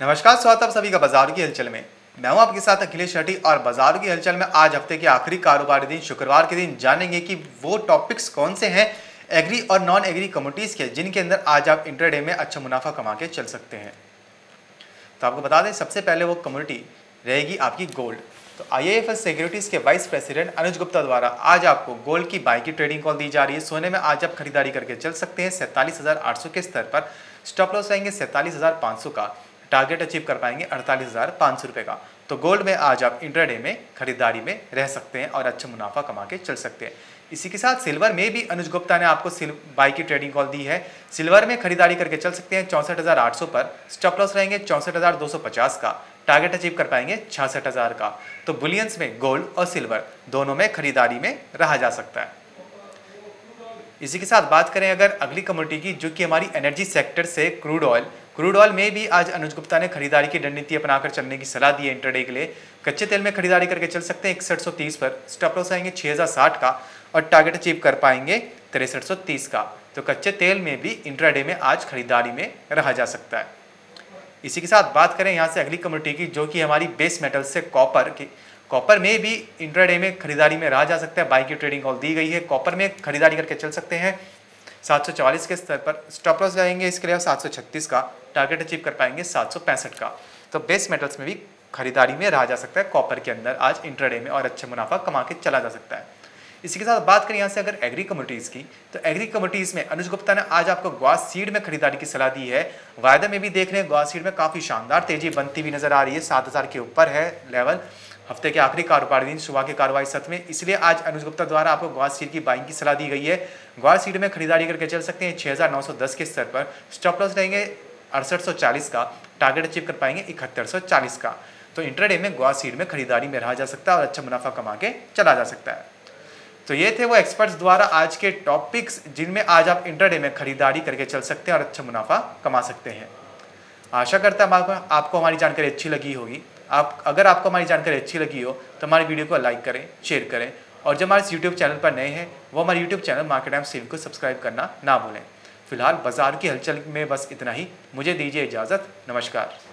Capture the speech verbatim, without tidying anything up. नमस्कार, स्वागत आप सभी का बाजार की हलचल में। मैं हूं आपके साथ अखिलेश शेट्टी और बाजार की हलचल में आज हफ्ते के आखिरी कारोबारी दिन शुक्रवार के दिन जानेंगे कि वो टॉपिक्स कौन से हैं एग्री और नॉन एग्री कमोडिटीज के, जिनके अंदर आज आप इंट्राडे में अच्छा मुनाफा कमा के चल सकते हैं। तो आपको बता दें, सबसे पहले वो कमोडिटी रहेगी आपकी गोल्ड। तो I I F L securities के वाइस प्रेसिडेंट अनुज गुप्ता द्वारा आज आपको गोल्ड की बाय की ट्रेडिंग कॉल दी जा रही है। सोने में आज आप खरीदारी करके चल सकते हैं सैंतालीस हज़ार आठ सौ के स्तर पर। स्टॉप लॉस रहेंगे सैंतालीस हज़ार पाँच सौ का, टारगेट अचीव कर पाएंगे अड़तालीस हज़ार पाँच सौ रुपये का। तो गोल्ड में आज आप इंट्राडे में खरीदारी में रह सकते हैं और अच्छा मुनाफा कमा के चल सकते हैं। इसी के साथ सिल्वर में भी अनुज गुप्ता ने आपको बाई की ट्रेडिंग कॉल दी है। सिल्वर में खरीदारी करके चल सकते हैं चौंसठ हज़ार आठ सौ पर। स्टॉप लॉस रहेंगे चौंसठ हज़ार दो सौ पचास का, टारगेट अचीव कर पाएंगे छियासठ हज़ार का। तो बुलियंस में गोल्ड और सिल्वर दोनों में खरीदारी में रहा जा सकता है। इसी के साथ बात करें अगर अगली कमोडिटी की, जो कि हमारी एनर्जी सेक्टर से क्रूड ऑयल। क्रूड ऑयल में भी आज अनुज गुप्ता ने खरीदारी की रणनीति अपनाकर चलने की सलाह दी है इंट्राडे के लिए। कच्चे तेल में खरीदारी करके चल सकते हैं इकसठ सौ तीस पर। स्टॉप लॉस आएंगे छः हज़ार साठ का और टारगेट अचीव कर पाएंगे तिरसठ सौ तीस का। तो कच्चे तेल में भी इंट्राडे में आज खरीदारी में रहा जा सकता है। इसी के साथ बात करें यहाँ से अगली कमोडिटी की, जो कि हमारी बेस मेटल से कॉपर की। कॉपर में भी इंट्राडे में खरीदारी में रहा जा सकता है, बाय की ट्रेडिंग कॉल दी गई है। कॉपर में खरीदारी करके चल सकते हैं सात सौ चालीस के स्तर पर। स्टॉप लॉस जाएंगे इसके लिए सात सौ छत्तीस का, टारगेट अचीव कर पाएंगे सात सौ पैंसठ का। तो बेस मेटल्स में भी खरीदारी में रहा जा सकता है कॉपर के अंदर आज इंट्राडे में, और अच्छा मुनाफा कमा के चला जा सकता है। इसी के साथ बात करें यहाँ से अगर एग्री कमोडिटीज़ की, तो एग्री कमोडिटीज़ में अनुज गुप्ता ने आज आपको ग्वास सीड में खरीदारी की सलाह दी है। वायदा में भी देख रहे हैं ग्वास सीड में काफ़ी शानदार तेजी बनती हुई नजर आ रही है। सात हज़ार के ऊपर है लेवल हफ्ते के आखिरी कारोबारी दिन सुबह के कारोबारी सत्र में, इसलिए आज अनुज गुप्ता द्वारा आपको ग्वास सीड की बाइंग की सलाह दी गई है। ग्वास सीड में खरीदारी करके चल सकते हैं छः हज़ार नौ सौ दस के स्तर पर। स्टॉप लॉस रहेंगे अड़सठ सौ चालीस का, टारगेट अचीव कर पाएंगे इकहत्तर सौ चालीस का। तो इंट्राडे में ग्वास सीड में खरीदारी में रहा जा सकता है और अच्छा मुनाफा कमा के चला जा सकता है। तो ये थे वो एक्सपर्ट्स द्वारा आज के टॉपिक्स, जिनमें आज आप इंट्राडे में खरीदारी करके चल सकते हैं और अच्छा मुनाफा कमा सकते हैं। आशा करता हूं आपको आपको हमारी जानकारी अच्छी लगी होगी। आप अगर आपको हमारी जानकारी अच्छी लगी हो तो हमारी वीडियो को लाइक करें, शेयर करें, और जो हमारे यूट्यूब चैनल पर नए हैं वो हमारे YouTube channel market times TV को सब्सक्राइब करना ना भूलें। फिलहाल बाजार की हलचल में बस इतना ही। मुझे दीजिए इजाज़त। नमस्कार।